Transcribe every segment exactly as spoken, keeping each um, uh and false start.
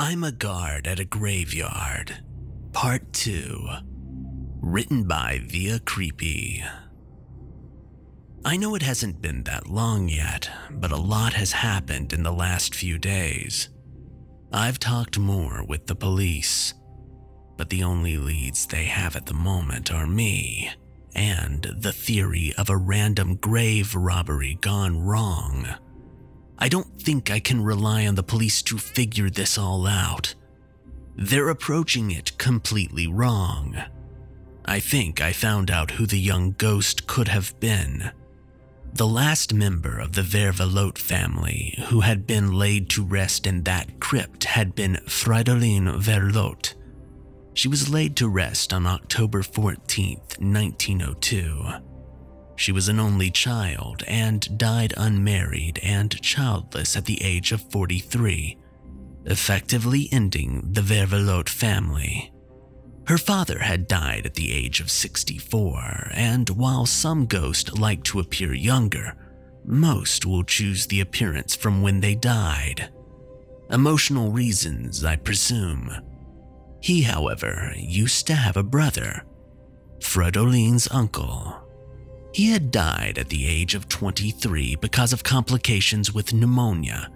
I'm a Guard at a Graveyard, Part two, written by Via Creepy. I know it hasn't been that long yet, but a lot has happened in the last few days. I've talked more with the police, but the only leads they have at the moment are me and the theory of a random grave robbery gone wrong. I don't think I can rely on the police to figure this all out. They're approaching it completely wrong. I think I found out who the young ghost could have been. The last member of the Vervelotte family who had been laid to rest in that crypt had been Frideline Vervelotte. She was laid to rest on October fourteenth, nineteen oh two. She was an only child and died unmarried and childless at the age of forty-three, effectively ending the Vervelotte family. Her father had died at the age of sixty-four, and while some ghosts like to appear younger, most will choose the appearance from when they died. Emotional reasons, I presume. He, however, used to have a brother, Fridoline's uncle. He had died at the age of twenty-three because of complications with pneumonia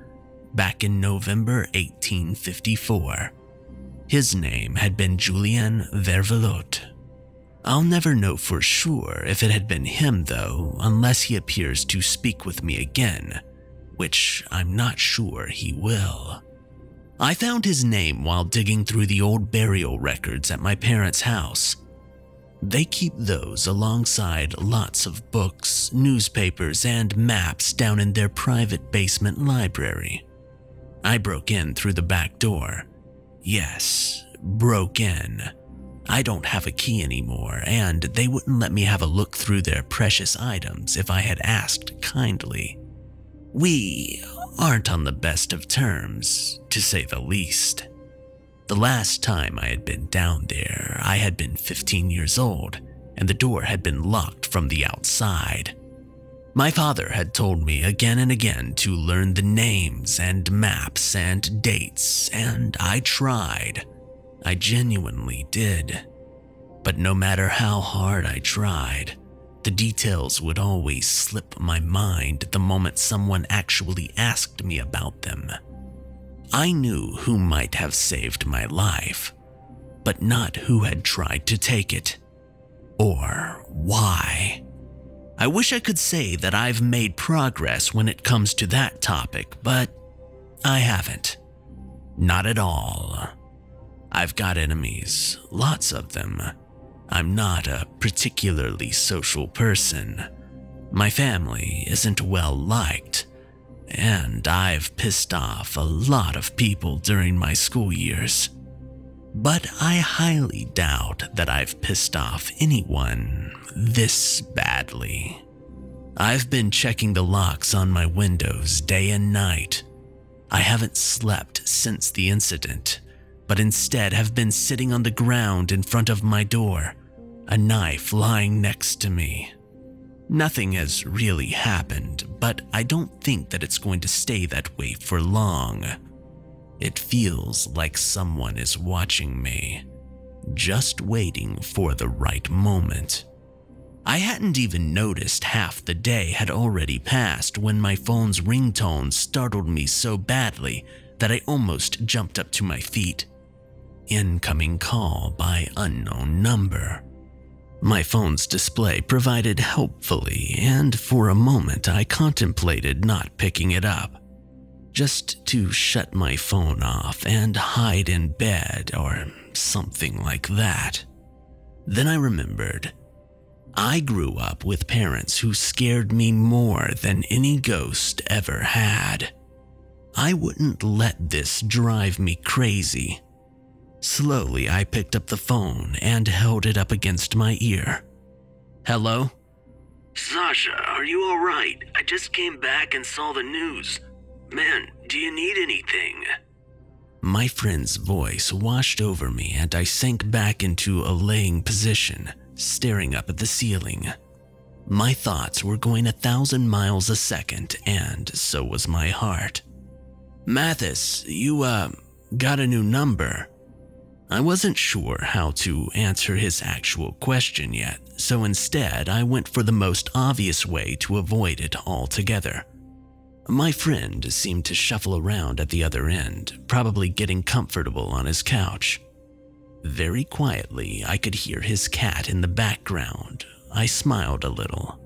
back in November eighteen fifty-four. His name had been Julien Vervelotte. I'll never know for sure if it had been him, though, unless he appears to speak with me again, which I'm not sure he will. I found his name while digging through the old burial records at my parents' house. They keep those alongside lots of books, newspapers, and maps down in their private basement library. I broke in through the back door. Yes, broke in. I don't have a key anymore, and they wouldn't let me have a look through their precious items if I had asked kindly. We aren't on the best of terms, to say the least. The last time I had been down there, I had been fifteen years old, and the door had been locked from the outside. My father had told me again and again to learn the names and maps and dates, and I tried. I genuinely did. But no matter how hard I tried, the details would always slip my mind at the moment someone actually asked me about them. I knew who might have saved my life, but not who had tried to take it, or why. I wish I could say that I've made progress when it comes to that topic, but I haven't. Not at all. I've got enemies, lots of them. I'm not a particularly social person. My family isn't well liked, and I've pissed off a lot of people during my school years. But I highly doubt that I've pissed off anyone this badly. I've been checking the locks on my windows day and night. I haven't slept since the incident, but instead have been sitting on the ground in front of my door, a knife lying next to me. Nothing has really happened, but I don't think that it's going to stay that way for long. It feels like someone is watching me, just waiting for the right moment. I hadn't even noticed half the day had already passed when my phone's ringtone startled me so badly that I almost jumped up to my feet. Incoming call by unknown number. My phone's display provided helpfully, and for a moment I contemplated not picking it up, just to shut my phone off and hide in bed or something like that. Then I remembered. I grew up with parents who scared me more than any ghost ever had. I wouldn't let this drive me crazy. Slowly, I picked up the phone and held it up against my ear. Hello? Sasha, are you all right? I just came back and saw the news. Man, do you need anything? My friend's voice washed over me and I sank back into a laying position, staring up at the ceiling. My thoughts were going a thousand miles a second, and so was my heart. Mathis, you, uh, got a new number. I wasn't sure how to answer his actual question yet, so instead I went for the most obvious way to avoid it altogether. My friend seemed to shuffle around at the other end, probably getting comfortable on his couch. Very quietly, I could hear his cat in the background. I smiled a little.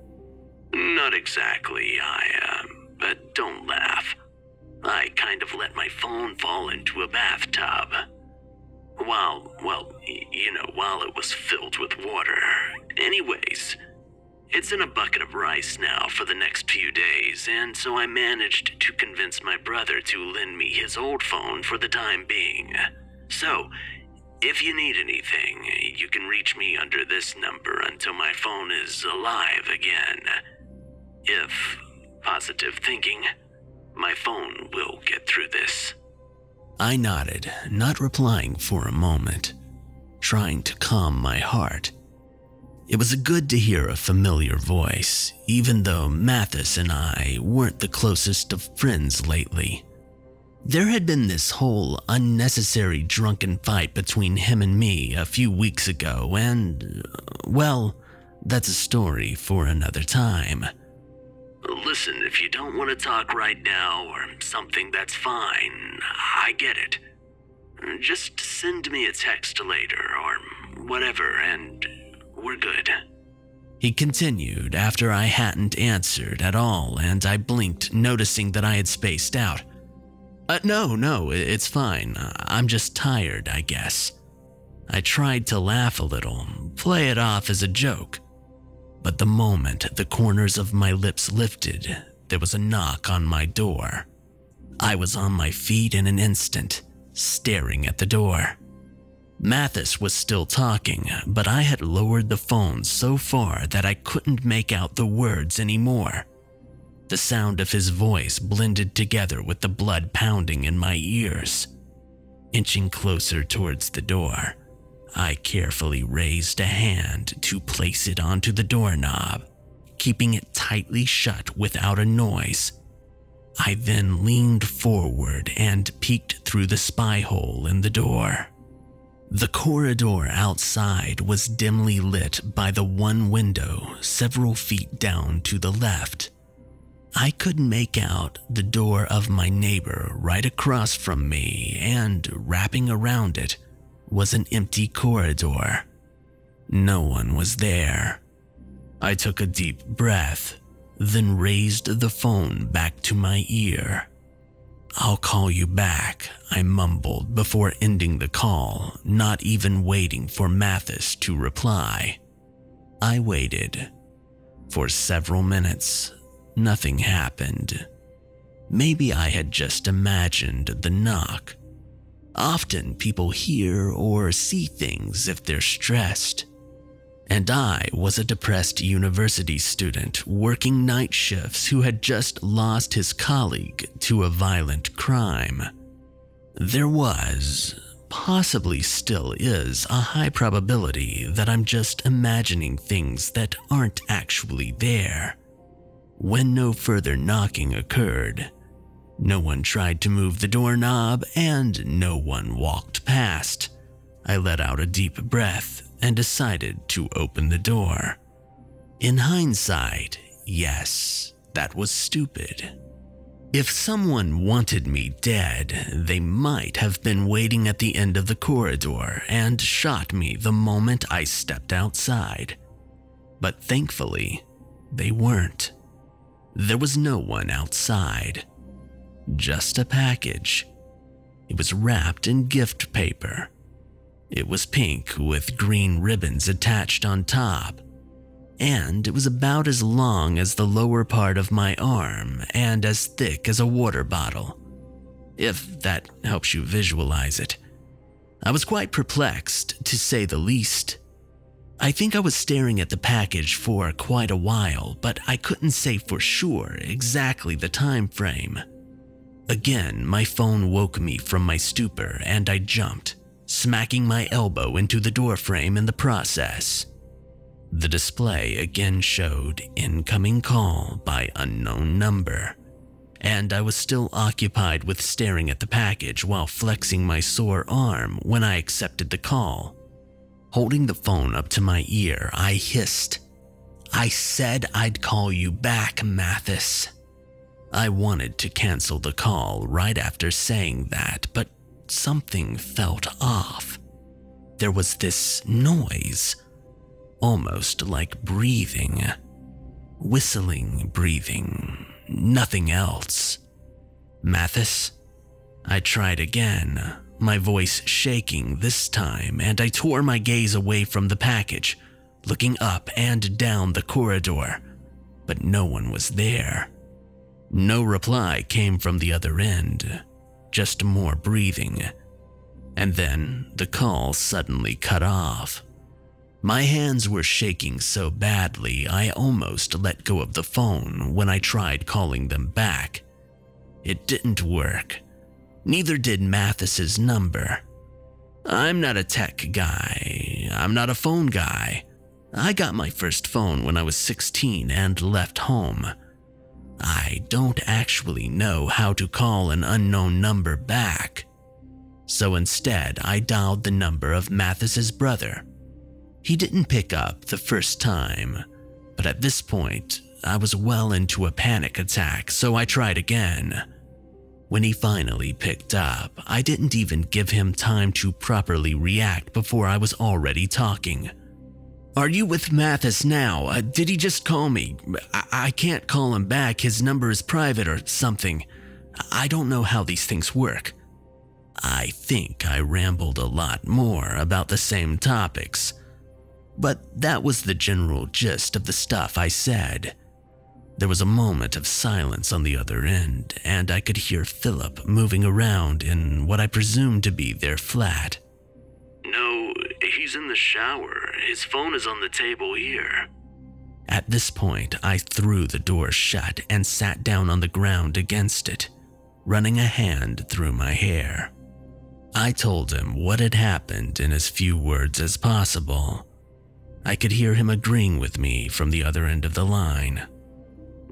Not exactly, I, uh, but don't laugh. I kind of let my phone fall into a bathtub. While, well, you know, while it was filled with water. Anyways, it's in a bucket of rice now for the next few days, and so I managed to convince my brother to lend me his old phone for the time being. So, if you need anything, you can reach me under this number until my phone is alive again. If, positive thinking, my phone will get through this. I nodded, not replying for a moment, trying to calm my heart. It was good to hear a familiar voice, even though Mathis and I weren't the closest of friends lately. There had been this whole unnecessary drunken fight between him and me a few weeks ago, and, well, that's a story for another time. Listen, if you don't want to talk right now or something, that's fine. I get it. Just send me a text later or whatever, and we're good. He continued after I hadn't answered at all, and I blinked, noticing that I had spaced out. Uh, no, no, it's fine. I'm just tired, I guess. I tried to laugh a little, play it off as a joke. But the moment the corners of my lips lifted, there was a knock on my door. I was on my feet in an instant, staring at the door. Mathis was still talking, but I had lowered the phone so far that I couldn't make out the words anymore. The sound of his voice blended together with the blood pounding in my ears. Inching closer towards the door, I carefully raised a hand to place it onto the doorknob, keeping it tightly shut without a noise. I then leaned forward and peeked through the spy hole in the door. The corridor outside was dimly lit by the one window several feet down to the left. I could make out the door of my neighbor right across from me, and wrapping around it was an empty corridor. No one was there. I took a deep breath, then raised the phone back to my ear. "I'll call you back," I mumbled before ending the call, not even waiting for Mathis to reply. I waited. For several minutes, nothing happened. Maybe I had just imagined the knock. Often people hear or see things if they're stressed. And I was a depressed university student working night shifts who had just lost his colleague to a violent crime. There was, possibly still is, a high probability that I'm just imagining things that aren't actually there. When no further knocking occurred, no one tried to move the doorknob, and no one walked past. I let out a deep breath and decided to open the door. In hindsight, yes, that was stupid. If someone wanted me dead, they might have been waiting at the end of the corridor and shot me the moment I stepped outside. But thankfully, they weren't. There was no one outside. Just a package. It was wrapped in gift paper. It was pink with green ribbons attached on top, and it was about as long as the lower part of my arm and as thick as a water bottle, if that helps you visualize it. I was quite perplexed, to say the least. I think I was staring at the package for quite a while, but I couldn't say for sure exactly the time frame. Again, my phone woke me from my stupor, and I jumped, smacking my elbow into the doorframe in the process. The display again showed incoming call by unknown number, and I was still occupied with staring at the package while flexing my sore arm when I accepted the call. Holding the phone up to my ear, I hissed, "I said I'd call you back, Mathis." I wanted to cancel the call right after saying that, but something felt off. There was this noise, almost like breathing, whistling breathing, nothing else. "Mathis?" I tried again, my voice shaking this time, and I tore my gaze away from the package, looking up and down the corridor, but no one was there. No reply came from the other end, just more breathing. And then the call suddenly cut off. My hands were shaking so badly I almost let go of the phone when I tried calling them back. It didn't work. Neither did Mathis's number. I'm not a tech guy. I'm not a phone guy. I got my first phone when I was sixteen and left home. I don't actually know how to call an unknown number back. So instead, I dialed the number of Mathis's brother. He didn't pick up the first time, but at this point, I was well into a panic attack, so I tried again. When he finally picked up, I didn't even give him time to properly react before I was already talking. "Are you with Mathis now? Uh, did he just call me? I, I can't call him back. His number is private or something. I don't know how these things work." I think I rambled a lot more about the same topics, but that was the general gist of the stuff I said. There was a moment of silence on the other end, and I could hear Philip moving around in what I presumed to be their flat. "No, he's in the shower. His phone is on the table here." At this point, I threw the door shut and sat down on the ground against it, running a hand through my hair. I told him what had happened in as few words as possible. I could hear him agreeing with me from the other end of the line.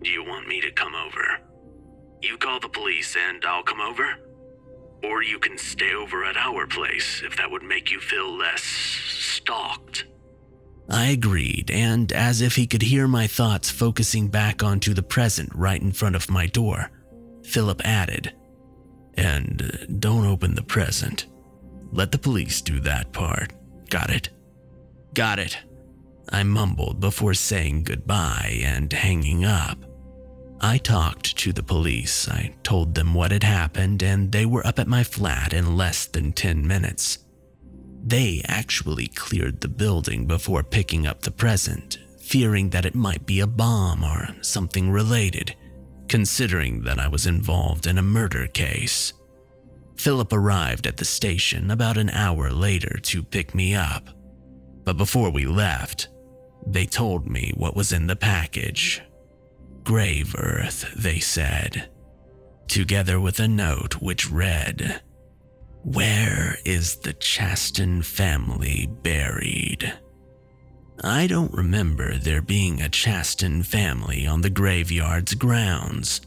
"Do you want me to come over? You call the police and I'll come over? Or you can stay over at our place if that would make you feel less stalked." I agreed, and as if he could hear my thoughts focusing back onto the present right in front of my door, Philip added, "And don't open the present. Let the police do that part. Got it?" "Got it," I mumbled before saying goodbye and hanging up. I talked to the police. I told them what had happened, and they were up at my flat in less than ten minutes. They actually cleared the building before picking up the present, fearing that it might be a bomb or something related, considering that I was involved in a murder case. Philip arrived at the station about an hour later to pick me up, but before we left, they told me what was in the package. Grave earth, they said, together with a note which read, "Where is the Chaston family buried?" I don't remember there being a Chaston family on the graveyard's grounds,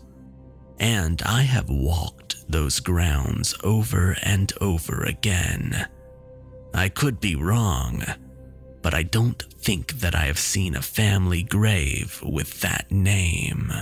and I have walked those grounds over and over again. I could be wrong, but I don't think that I have seen a family grave with that name.